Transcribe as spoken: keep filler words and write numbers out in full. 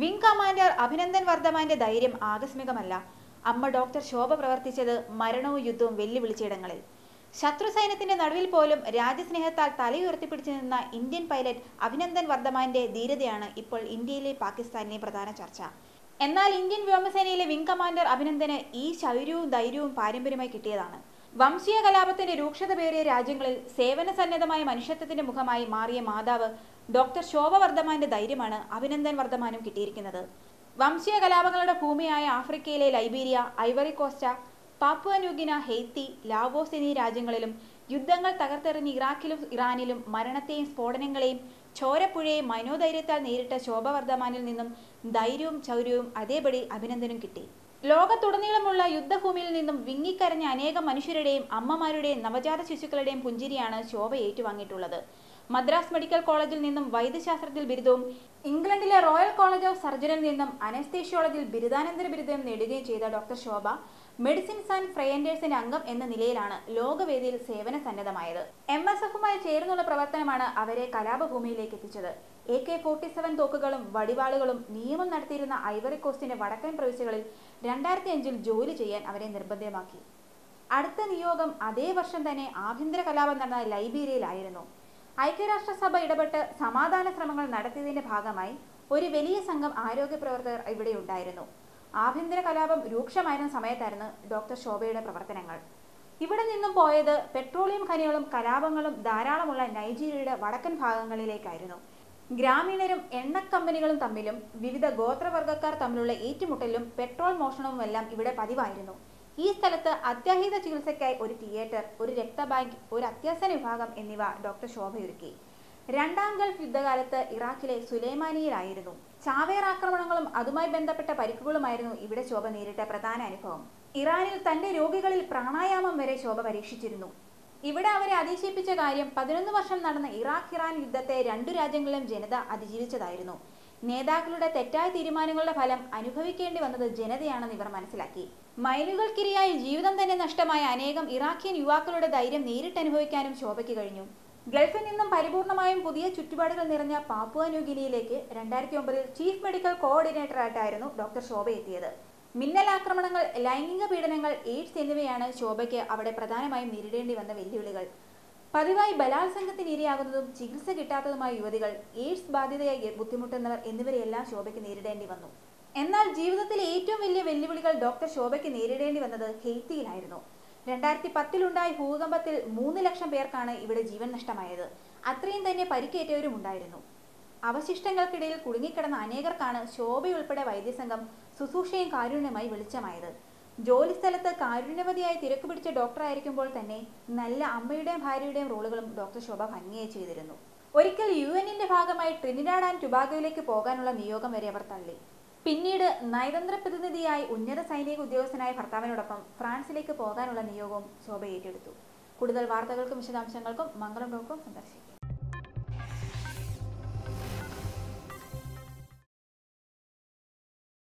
Wing commander Abhinandan വർധമാന്റെ ധൈര്യം ആകസ്മികമല്ല. അമ്മ doctor ശോഭ പ്രവർത്തിച്ചത് മരണവും യുദ്ധവും വെല്ലുവിളിച്ചിടങ്ങളിൽ. ശത്രു സൈന്യത്തിന്റെ നടുവിൽ പോലും രാജ്യസ്നേഹത്താൽ തലയുയർത്തിപ്പിടിച്ചു നിന്ന ഇന്ത്യൻ പൈലറ്റ് അഭിനന്ദൻ വർധമാന്റെ ധീരതയാണ് ഇപ്പോൾ ഇന്ത്യയിലെ പാകിസ്ഥാനിലെ പ്രധാന ചർച്ച. എന്നാൽ ഇന്ത്യൻ വ്യോമസേനയിലെ വിംഗ് കമാൻഡർ അഭിനന്ദന് ഈ ശൗര്യവും ധൈര്യവും പാരമ്പര്യമായി കിട്ടിയതാണ്. വംശീയ കലാപത്തിന്റെ രൂക്ഷത പേറിയ രാജ്യങ്ങളിൽ സേവന സന്നദ്ധമായ മനുഷ്യത്വത്തിന്റെ മുഖമായി മാറിയ മാതാവ് ഡോക്ടർ ശോഭ വർധമാന്റെ ധൈര്യമാണ് അഭിനന്ദൻ വർധമാനും കിട്ടിയിരിക്കുന്നത്. വംശീയ കലാപങ്ങളുടെ ഭൂമിയായ ആഫ്രിക്കയിലെ Liberia, Ivory Coast, Papua New Guinea, Haiti, Laos എന്നീ രാജ്യങ്ങളിലും യുദ്ധങ്ങൾ തകർത്തെറിഞ്ഞ ഇറാഖിലും ഇറാനിലും മരണത്തെയും സ്ഫോടനങ്ങളെയും ചോരപ്പുഴയെയും മനോധൈര്യത്താൽ നേരിട്ട ശോഭ വർധമാനിൽ നിന്നും ധൈര്യവും ചൗര്യവും അതേപടി അഭിനന്ദനും കിട്ടി. ലോകത്തുടനീളമുള്ള യുദ്ധഭൂമിയിൽ നിന്നും വിങ്ങിക്കരഞ്ഞ അനേകം മനുഷ്യരുടെയും അമ്മമാരുടെയും നവജാത ശിശുക്കളുടെയും പുഞ്ചിരിയാണ് ശോഭ ഏറ്റുവാങ്ങിയിട്ടുള്ളത്. മദ്രാസ് മെഡിക്കൽ കോളേജിൽ നിന്നും വൈദ്യശാസ്ത്രത്തിൽ ബിരുദവും ഇംഗ്ലണ്ടിലെ റോയൽ കോളേജ് ഓഫ് സർജനിൽ നിന്നും അനസ്തേഷ്യോളജിയിൽ ബിരുദാനന്തര ബിരുദം നേടുകയും ചെയ്ത ഡോക്ടർ ശോഭ മെഡിസിൻസ് ആൻഡ് ഫ്രയൻഡേഴ്സിന്റെ അംഗം എന്ന നിലയിലാണ് ലോകവേദിയിൽ സേവന സന്നദ്ധമായത്. എം എസ് എഫുമായി ചേർന്നുള്ള പ്രവർത്തനമാണ് അവരെ കലാപഭൂമിയിലേക്ക് എത്തിച്ചത്. എ കെ ഫോർട്ടി സെവൻ തോക്കുകളും വടിവാളുകളും നിയമം നടത്തിയിരുന്ന ഐവറി കോസ്റ്റിന്റെ വടക്കൻ പ്രവിശ്യകളിൽ രണ്ടായിരത്തി അഞ്ചിൽ ജോലി ചെയ്യാൻ അവരെ നിർബന്ധമാക്കി. അടുത്ത നിയോഗം അതേ വർഷം തന്നെ ആഭ്യന്തര കലാപം നടന്ന ലൈബീരിയയിലായിരുന്നു. ഐക്യരാഷ്ട്രസഭ ഇടപെട്ട് സമാധാന ശ്രമങ്ങൾ നടത്തിയതിന്റെ ഭാഗമായി ഒരു വലിയ സംഘം ആരോഗ്യ പ്രവർത്തകർ ഇവിടെ ഉണ്ടായിരുന്നു. ആഭ്യന്തര കലാപം രൂക്ഷമായിരുന്ന സമയത്തായിരുന്നു ഡോക്ടർ ശോഭയുടെ പ്രവർത്തനങ്ങൾ. ഇവിടെ നിന്നും പോയത് പെട്രോളിയം ഖനികളും കലാപങ്ങളും ധാരാളമുള്ള നൈജീരിയയുടെ വടക്കൻ ഭാഗങ്ങളിലേക്കായിരുന്നു. ഗ്രാമീണരും എണ്ണക്കമ്പനികളും തമ്മിലും വിവിധ ഗോത്രവർഗ്ഗക്കാർ തമ്മിലുള്ള ഏറ്റുമുട്ടലും പെട്രോൾ മോഷണവുമെല്ലാം ഇവിടെ പതിവായിരുന്നു. ഈ സ്ഥലത്ത് അത്യാഹിത ചികിത്സയ്ക്കായി ഒരു തിയേറ്റർ, ഒരു രക്തബാങ്ക്, ഒരു അത്യാസന വിഭാഗം എന്നിവ ഡോക്ടർ ശോഭയൊരുക്കി. രണ്ടാം ഗൾഫ് യുദ്ധകാലത്ത് ഇറാഖിലെ സുലൈമാനിയിലായിരുന്നു. ചാവേർ ആക്രമണങ്ങളും അതുമായി ബന്ധപ്പെട്ട പരിക്കുകളുമായിരുന്നു ഇവിടെ ശോഭ നേരിട്ട പ്രധാന അനുഭവം. ഇറാനിൽ തന്റെ രോഗികളിൽ പ്രാണായാമം വരെ ശോഭ പരീക്ഷിച്ചിരുന്നു. ഇവിടെ അവരെ അതിശയിപ്പിച്ച കാര്യം പതിനൊന്ന് വർഷം നടന്ന ഇറാഖ് ഇറാൻ യുദ്ധത്തെ രണ്ടു രാജ്യങ്ങളിലും ജനത അതിജീവിച്ചതായിരുന്നു. നേതാക്കളുടെ തെറ്റായ തീരുമാനങ്ങളുടെ ഫലം അനുഭവിക്കേണ്ടി വന്നത് ജനതയാണെന്ന് ഇവർ മനസ്സിലാക്കി. മൈലുകൾക്കിരയായി ജീവിതം തന്നെ നഷ്ടമായ അനേകം ഇറാഖിയൻ യുവാക്കളുടെ ധൈര്യം നേരിട്ടനുഭവിക്കാനും ശോഭയ്ക്ക് കഴിഞ്ഞു. ഗൾഫിൽ നിന്നും പരിപൂർണമായും പുതിയ ചുറ്റുപാടുകൾ നിറഞ്ഞ പാപ്പുവ ന്യൂഗിനിയിലേക്ക് രണ്ടായിരത്തി ഒമ്പതിൽ ചീഫ് മെഡിക്കൽ കോഓർഡിനേറ്ററായിട്ടായിരുന്നു ഡോക്ടർ ശോഭ എത്തിയത്. മിന്നലാക്രമണങ്ങൾ, ലൈംഗിക പീഡനങ്ങൾ, എയ്ഡ്സ് എന്നിവയാണ് ശോഭയ്ക്ക് അവിടെ പ്രധാനമായും നേരിടേണ്ടി വന്ന വെല്ലുവിളികൾ. പതിവായി ബലാത്സംഗത്തിന് ഇരയാകുന്നതും ചികിത്സ കിട്ടാത്തതുമായ യുവതികൾ, എയ്ഡ്സ് ബാധിതയായി ബുദ്ധിമുട്ടുന്നവർ എന്നിവരെയെല്ലാം ശോഭയ്ക്ക് നേരിടേണ്ടി വന്നു. എന്നാൽ ജീവിതത്തിലെ ഏറ്റവും വലിയ വെല്ലുവിളികൾ ഡോക്ടർ ശോഭയ്ക്ക് നേരിടേണ്ടി വന്നത് ഹെയ്ത്തിയിലായിരുന്നു. രണ്ടായിരത്തി പത്തിലുണ്ടായ ഭൂകമ്പത്തിൽ മൂന്ന് ലക്ഷം പേർക്കാണ് ഇവിടെ ജീവൻ നഷ്ടമായത്. അത്രയും തന്നെ പരിക്കേറ്റവരും ഉണ്ടായിരുന്നു. അവശിഷ്ടങ്ങൾക്കിടയിൽ കുടുങ്ങിക്കിടന്ന അനേകർക്കാണ് ശോഭയുൾപ്പെടെ വൈദ്യസംഘം ശുശ്രൂഷയും കാരുണ്യമായി വെളിച്ചമായത്. ജോലിസ്ഥലത്ത് കാരുണ്യവതിയായി തിരക്ക് പിടിച്ച ഡോക്ടറായിരിക്കുമ്പോൾ തന്നെ നല്ല അമ്മയുടെയും ഭാര്യയുടെയും റോളുകളും ഡോക്ടർ ശോഭ ഭംഗിയായി ചെയ്തിരുന്നു. ഒരിക്കൽ യു എന്നിന്റെ ഭാഗമായി ട്രിനിഡാഡ് ആൻഡ് ടുബാഗോയിലേക്ക് പോകാനുള്ള നിയോഗം വരെ അവർ തള്ളി. പിന്നീട് നയതന്ത്ര പ്രതിനിധിയായി ഉന്നത സൈനിക ഉദ്യോഗസ്ഥനായ ഭർത്താവിനോടൊപ്പം ഫ്രാൻസിലേക്ക് പോകാനുള്ള നിയോഗവും ശോഭ ഏറ്റെടുത്തു. കൂടുതൽ വാർത്തകൾക്കും വിശദാംശങ്ങൾക്കും മംഗളം ഡോട്ട് കോം സന്ദർശിക്കും.